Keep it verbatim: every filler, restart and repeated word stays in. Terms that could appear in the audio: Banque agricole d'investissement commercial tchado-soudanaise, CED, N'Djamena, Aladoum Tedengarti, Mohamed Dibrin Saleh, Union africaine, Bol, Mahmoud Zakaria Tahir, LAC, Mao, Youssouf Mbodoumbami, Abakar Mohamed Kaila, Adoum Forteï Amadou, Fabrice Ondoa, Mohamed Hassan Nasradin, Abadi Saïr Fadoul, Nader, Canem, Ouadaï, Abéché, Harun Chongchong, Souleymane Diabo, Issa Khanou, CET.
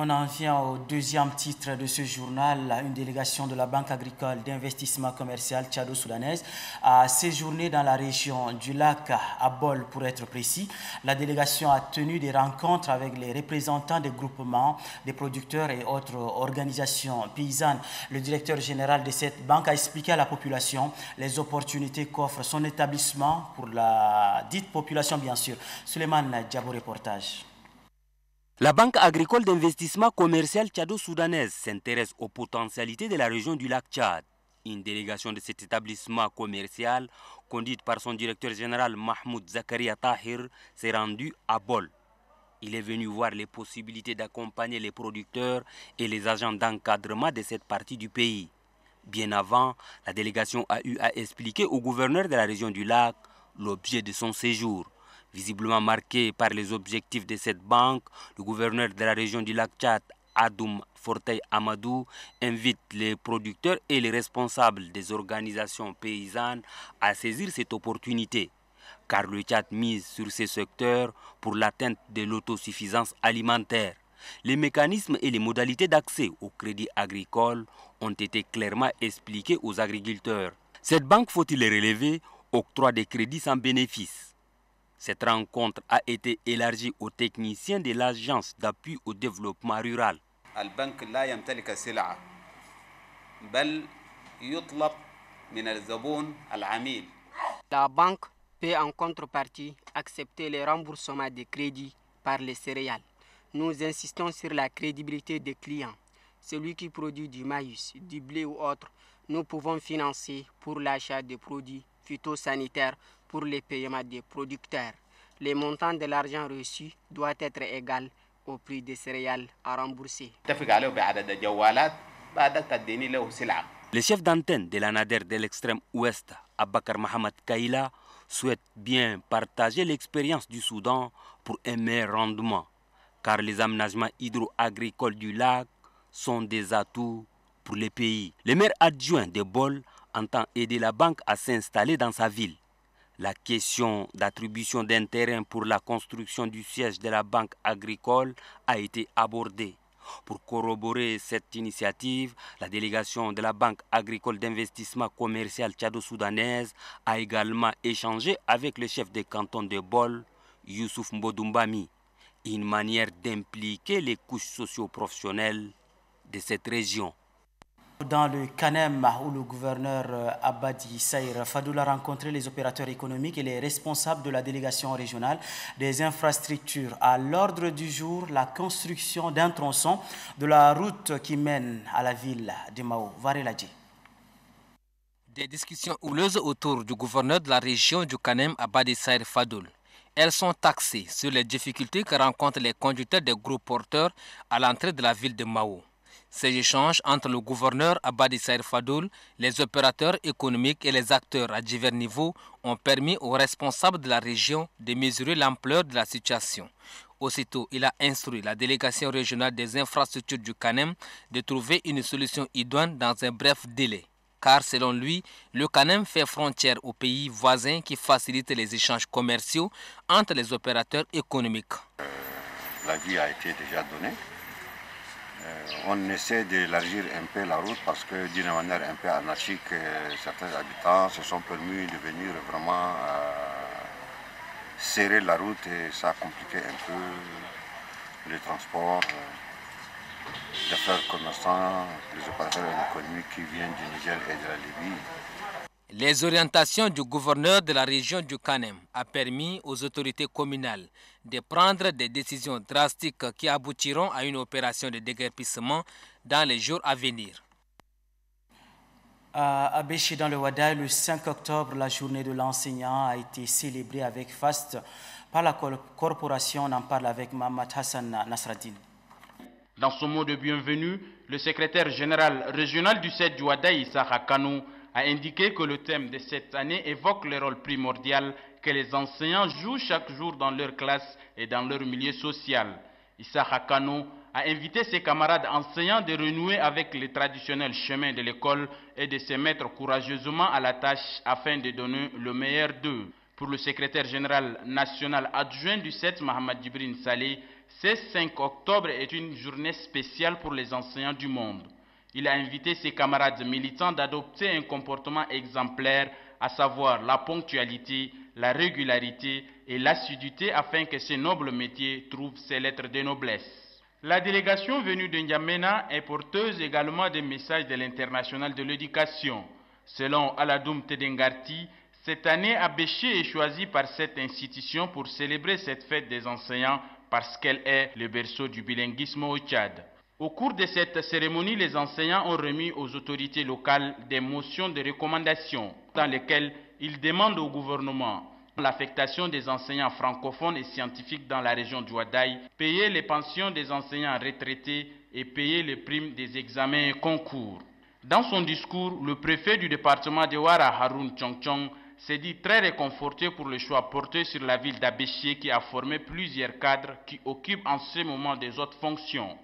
On en vient au deuxième titre de ce journal. Une délégation de la Banque agricole d'investissement commercial tchado-soudanaise a séjourné dans la région du lac à Bol, pour être précis. La délégation a tenu des rencontres avec les représentants des groupements, des producteurs et autres organisations paysannes. Le directeur général de cette banque a expliqué à la population les opportunités qu'offre son établissement pour la dite population, bien sûr. Souleymane Diabo, reportage. La Banque agricole d'investissement commercial tchado-soudanaise s'intéresse aux potentialités de la région du lac Tchad. Une délégation de cet établissement commercial, conduite par son directeur général Mahmoud Zakaria Tahir, s'est rendue à Bol. Il est venu voir les possibilités d'accompagner les producteurs et les agents d'encadrement de cette partie du pays. Bien avant, la délégation a eu à expliquer au gouverneur de la région du lac l'objet de son séjour. Visiblement marqué par les objectifs de cette banque, le gouverneur de la région du lac Tchad, Adoum Forteï Amadou, invite les producteurs et les responsables des organisations paysannes à saisir cette opportunité, car le Tchad mise sur ces secteurs pour l'atteinte de l'autosuffisance alimentaire. Les mécanismes et les modalités d'accès au crédit agricole ont été clairement expliqués aux agriculteurs. Cette banque, faut-il les relever, octroie des crédits sans bénéfice. Cette rencontre a été élargie aux techniciens de l'Agence d'appui au développement rural. La banque peut en contrepartie accepter les remboursements des crédits par les céréales. Nous insistons sur la crédibilité des clients. Celui qui produit du maïs, du blé ou autre, nous pouvons financer pour l'achat des produits phytosanitaires pour les paiements des producteurs. Les montants de l'argent reçu doivent être égal au prix des céréales à rembourser. Le chef d'antenne de la Nader de l'extrême ouest, Abakar Mohamed Kaila, souhaite bien partager l'expérience du Soudan pour un meilleur rendement, car les aménagements hydro-agricoles du lac sont des atouts pour les pays. Le maire adjoint de Bol entend aider la banque à s'installer dans sa ville. La question d'attribution d'un terrain pour la construction du siège de la banque agricole a été abordée. Pour corroborer cette initiative, la délégation de la Banque agricole d'investissement commercial tchado-soudanaise a également échangé avec le chef des cantons de Bol, Youssouf Mbodoumbami, une manière d'impliquer les couches socio-professionnelles de cette région. Dans le Canem, où le gouverneur Abadi Saïr Fadoul a rencontré les opérateurs économiques et les responsables de la délégation régionale des infrastructures. À l'ordre du jour, la construction d'un tronçon de la route qui mène à la ville de Mao. Vareladji. Des discussions houleuses autour du gouverneur de la région du Canem, Abadi Saïr Fadoul. Elles sont taxées sur les difficultés que rencontrent les conducteurs des gros porteurs à l'entrée de la ville de Mao. Ces échanges entre le gouverneur Abadi Saïr Fadoul, les opérateurs économiques et les acteurs à divers niveaux ont permis aux responsables de la région de mesurer l'ampleur de la situation. Aussitôt, il a instruit la délégation régionale des infrastructures du Canem de trouver une solution idoine dans un bref délai. Car selon lui, le Canem fait frontière aux pays voisins qui facilitent les échanges commerciaux entre les opérateurs économiques. Euh, L'avis a été déjà donné. On essaie d'élargir un peu la route parce que d'une manière un peu anarchique, certains habitants se sont permis de venir vraiment serrer la route et ça a compliqué un peu le transport des affaires commerçants, les opérateurs économiques qui viennent du Niger et de la Libye. Les orientations du gouverneur de la région du Canem a permis aux autorités communales de prendre des décisions drastiques qui aboutiront à une opération de déguerpissement dans les jours à venir. À Béché, dans le Ouadaï, le cinq octobre, la journée de l'enseignant a été célébrée avec faste par la corporation. On en parle avec Mohamed Hassan Nasradin. Dans son mot de bienvenue, le secrétaire général régional du C E D du Ouadaï, Issa Khanou, a indiqué que le thème de cette année évoque le rôle primordial que les enseignants jouent chaque jour dans leur classe et dans leur milieu social. Issa Khanou a invité ses camarades enseignants de renouer avec les traditionnels chemins de l'école et de se mettre courageusement à la tâche afin de donner le meilleur d'eux. Pour le secrétaire général national adjoint du C E T, Mohamed Dibrin Saleh, Ce cinq octobre est une journée spéciale pour les enseignants du monde. Il a invité ses camarades militants d'adopter un comportement exemplaire, à savoir la ponctualité, la régularité et l'assiduité afin que ce noble métier trouve ses lettres de noblesse. La délégation venue de N'Djamena est porteuse également des messages de l'international de l'éducation. Selon Aladoum Tedengarti, cette année Abéché est choisie par cette institution pour célébrer cette fête des enseignants parce qu'elle est le berceau du bilinguisme au Tchad. Au cours de cette cérémonie, les enseignants ont remis aux autorités locales des motions de recommandation dans lesquelles ils demandent au gouvernement l'affectation des enseignants francophones et scientifiques dans la région du Ouadaï, payer les pensions des enseignants retraités et payer les primes des examens et concours. Dans son discours, le préfet du département de Ouara, Harun Chongchong, s'est dit très réconforté pour le choix porté sur la ville d'Abéché qui a formé plusieurs cadres qui occupent en ce moment des autres fonctions.